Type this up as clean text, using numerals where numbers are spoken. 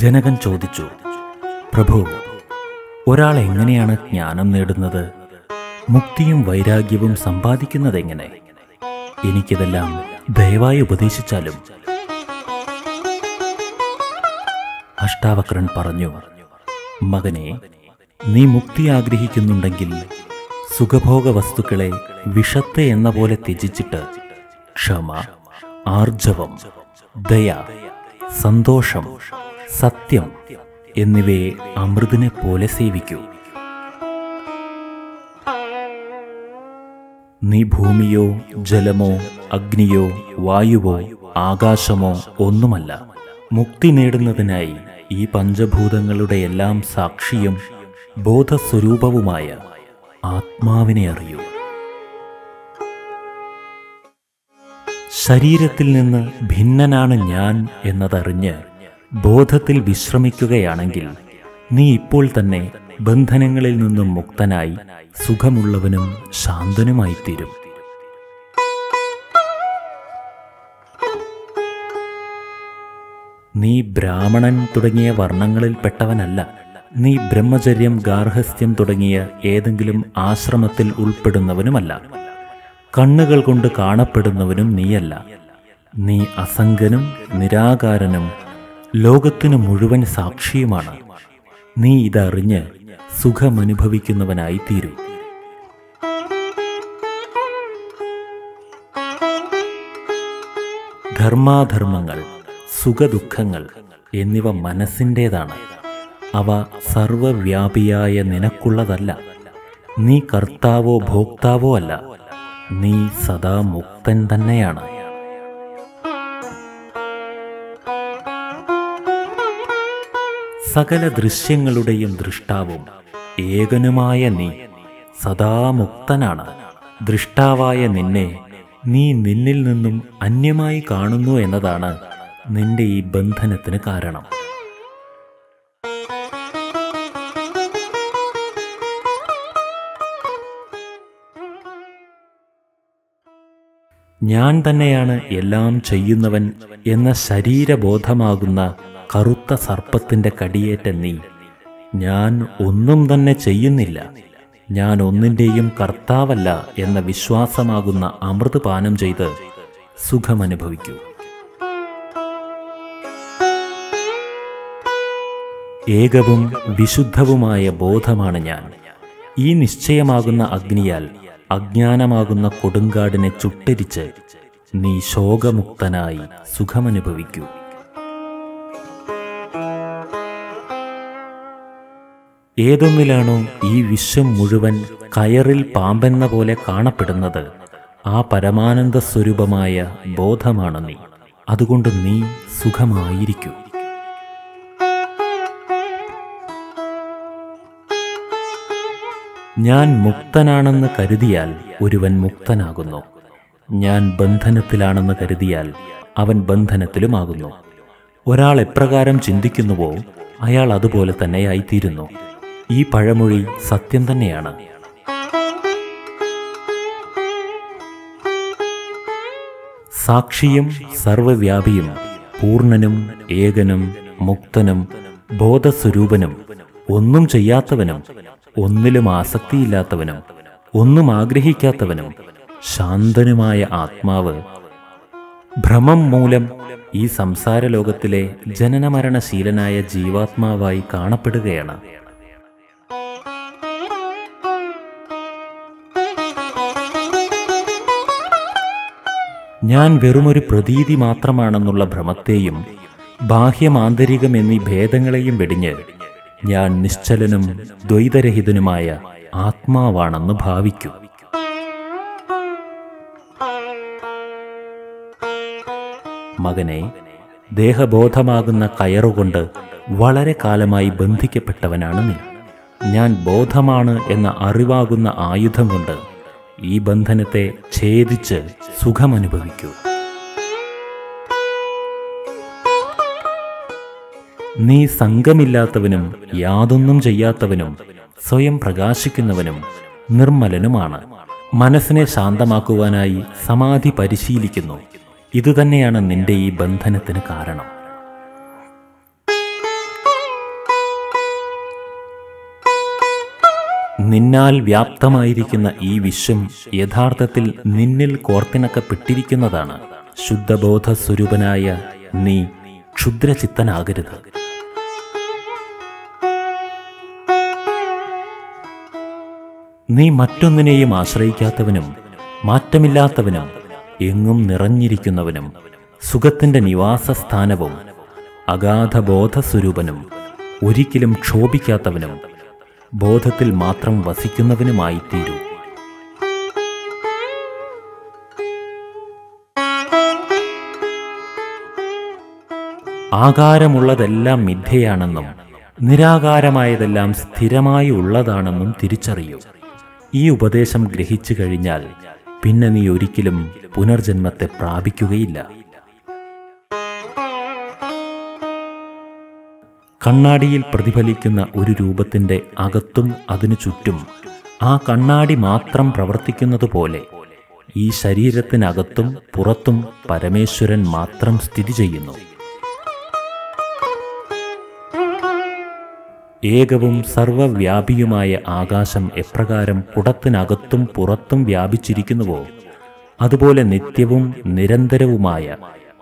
ജനകൻ ചോദിച്ചു, പ്രഭു, ഒരാൾ എങ്ങനെയാണ് ജ്ഞാനം നേടുന്നത്? മുക്തിയും വൈരാഗ്യവും സമ്പാദിക്കുന്നതെങ്ങനെ? എനിക്കിതെല്ലാം ദയവായി ഉപദേശിച്ചാലും. അഷ്ടാവക്രൻ പറഞ്ഞു, മകനെ, നീ മുക്തി ആഗ്രഹിക്കുന്നുണ്ടെങ്കിൽ സുഖഭോഗ വസ്തുക്കളെ വിഷത്തെ എന്ന പോലെ ത്യജിച്ചിട്ട് ക്ഷമ, ആർജവം, ദയ, സന്തോഷം, സത്യം എന്നിവയെ അമൃതിനെ പോലെ സേവിക്കൂ. നീ ഭൂമിയോ ജലമോ അഗ്നിയോ വായുവോ ആകാശമോ ഒന്നുമല്ല. മുക്തി നേടുന്നതിനായി ഈ പഞ്ചഭൂതങ്ങളുടെ എല്ലാം സാക്ഷിയും ബോധസ്വരൂപവുമായ ആത്മാവിനെ അറിയൂ. ശരീരത്തിൽ നിന്ന് ഭിന്നനാണ് ഞാൻ എന്നതറിഞ്ഞ് ബോധത്തിൽ വിശ്രമിക്കുകയാണെങ്കിൽ നീ ഇപ്പോൾ തന്നെ ബന്ധനങ്ങളിൽ നിന്നും മുക്തനായി സുഖമുള്ളവനും ശാന്തനുമായിത്തീരും. നീ ബ്രാഹ്മണൻ തുടങ്ങിയ വർണ്ണങ്ങളിൽപ്പെട്ടവനല്ല. നീ ബ്രഹ്മചര്യം, ഗാർഹസ്ഥ്യം തുടങ്ങിയ ഏതെങ്കിലും ആശ്രമത്തിൽ ഉൾപ്പെടുന്നവനുമല്ല. കണ്ണുകൾ കൊണ്ട് കാണപ്പെടുന്നവനും നീയല്ല. നീ അസംഗനും നിരാകാരനും ലോകത്തിനു മുഴുവൻ സാക്ഷിയുമാണ്. നീ ഇതറിഞ്ഞ് സുഖമനുഭവിക്കുന്നവനായി തീരൂ. ധർമാധർമ്മങ്ങൾ, സുഖദുഃഖങ്ങൾ എന്നിവ മനസ്സിൻ്റേതാണ്. അവ സർവവ്യാപിയായ നിനക്കുള്ളതല്ല. നീ കർത്താവോ ഭോക്താവോ അല്ല. നീ സദാ മുക്തൻ തന്നെയാണ്. സകല ദൃശ്യങ്ങളുടെയും ദൃഷ്ടാവും ഏകനുമായ നീ സദാ മുക്തനാണ്. ദൃഷ്ടാവായ നിന്നെ നീ നിന്നിൽ നിന്നും അന്യമായി കാണുന്നു എന്നതാണ് നിന്റെ ഈ ബന്ധനത്തിന് കാരണം. ഞാൻ തന്നെയാണ് എല്ലാം ചെയ്യുന്നവൻ എന്ന ശരീരബോധമാകുന്ന കറുത്ത സർപ്പത്തിൻ്റെ കടിയേറ്റ നീ, ഞാൻ ഒന്നും തന്നെ ചെയ്യുന്നില്ല, ഞാൻ ഒന്നിൻ്റെയും കർത്താവല്ല എന്ന വിശ്വാസമാകുന്ന അമൃത് പാനം ചെയ്ത് സുഖമനുഭവിക്കൂ. ഏകവും വിശുദ്ധവുമായ ബോധമാണ് ഞാൻ. ഈ നിശ്ചയമാകുന്ന അഗ്നിയാൽ അജ്ഞാനമാകുന്ന കൊടുങ്കാടിനെ ചുട്ടരിച്ച് നീ ശോകമുക്തനായി സുഖമനുഭവിക്കൂ. ഏതൊന്നിലാണോ ഈ വിശ്വം മുഴുവൻ കയറിൽ പാമ്പെന്ന പോലെ കാണപ്പെടുന്നത്, ആ പരമാനന്ദ സ്വരൂപമായ ബോധമാണ് നീ. അതുകൊണ്ട് നീ സുഖമായിരിക്കൂ. ഞാൻ മുക്തനാണെന്ന് കരുതിയാൽ ഒരുവൻ മുക്തനാകുന്നു. ഞാൻ ബന്ധനത്തിലാണെന്ന് കരുതിയാൽ അവൻ ബന്ധനത്തിലുമാകുന്നു. ഒരാൾ എപ്രകാരം ചിന്തിക്കുന്നുവോ അയാൾ അതുപോലെ തന്നെയായിത്തീരുന്നു. ഈ പഴമൊഴി സത്യം തന്നെയാണ്. സാക്ഷിയും സർവവ്യാപിയും പൂർണ്ണനും ഏകനും മുക്തനും ബോധസ്വരൂപനും ഒന്നും ചെയ്യാത്തവനും ഒന്നിലും ആസക്തിയില്ലാത്തവനും ഒന്നും ആഗ്രഹിക്കാത്തവനും ശാന്തനുമായ ആത്മാവ് ഭ്രമം മൂലം ഈ സംസാര ലോകത്തിലെ ജനനമരണശീലനായ ജീവാത്മാവായി കാണപ്പെടുകയാണ്. ഞാൻ വെറുമൊരു പ്രതീതി മാത്രമാണെന്നുള്ള ഭ്രമത്തെയും ബാഹ്യമാന്തരികം എന്നീ ഭേദങ്ങളെയും വെടിഞ്ഞ് ഞാൻ നിശ്ചലനും ദ്വൈതരഹിതനുമായ ആത്മാവാണെന്ന് ഭാവിക്കൂ. മകനെ, ദേഹബോധമാകുന്ന കയറുകൊണ്ട് വളരെ കാലമായി ബന്ധിക്കപ്പെട്ടവനാണ് നീ. ഞാൻ ബോധമാണ് എന്ന അറിവാകുന്ന ആയുധം കൊണ്ട് ഈ ബന്ധനത്തെ ഛേദിച്ച് സുഖമനുഭവിക്കൂ. നീ സംഘമില്ലാത്തവനും യാതൊന്നും ചെയ്യാത്തവനും സ്വയം പ്രകാശിക്കുന്നവനും നിർമ്മലനുമാണ്. മനസ്സിനെ ശാന്തമാക്കുവാനായി സമാധി പരിശീലിക്കുന്നു. ഇതുതന്നെയാണ് നിന്റെ ഈ ബന്ധനത്തിന് കാരണം. നിന്നാൽ വ്യാപ്തമായിരിക്കുന്ന ഈ വിശ്വം യഥാർത്ഥത്തിൽ നിന്നിൽ കോർത്തിണക്കപ്പെട്ടിരിക്കുന്നതാണ്. ശുദ്ധബോധ സ്വരൂപനായ നീ ക്ഷുദ്രചിത്തനാകരുത്. നീ മറ്റൊന്നിനെയും ആശ്രയിക്കാത്തവനും മാറ്റമില്ലാത്തവനും എങ്ങും നിറഞ്ഞിരിക്കുന്നവനും സുഖത്തിൻ്റെ നിവാസസ്ഥാനവും അഗാധബോധസ്വരൂപനും ഒരിക്കലും ക്ഷോഭിക്കാത്തവനും ബോധത്തിൽ മാത്രം വസിക്കുന്നവനുമായിത്തീരൂ. ആകാരമുള്ളതെല്ലാം മിഥ്യയാണെന്നും നിരാകാരമായതെല്ലാം സ്ഥിരമായി ഉള്ളതാണെന്നും തിരിച്ചറിയൂ. ഈ ഉപദേശം ഗ്രഹിച്ചു കഴിഞ്ഞാൽ പിന്നെ നീ ഒരിക്കലും പുനർജന്മത്തെ പ്രാപിക്കുകയില്ല. കണ്ണാടിയിൽ പ്രതിഫലിക്കുന്ന ഒരു രൂപത്തിൻ്റെ അകത്തും അതിനു ചുറ്റും ആ കണ്ണാടി മാത്രം പ്രവർത്തിക്കുന്നതുപോലെ ഈ ശരീരത്തിനകത്തും പുറത്തും പരമേശ്വരൻ മാത്രം സ്ഥിതി ചെയ്യുന്നു. ഏകവും സർവവ്യാപിയുമായ ആകാശം എപ്രകാരം കുടത്തിനകത്തും പുറത്തും വ്യാപിച്ചിരിക്കുന്നുവോ അതുപോലെ നിത്യവും നിരന്തരവുമായ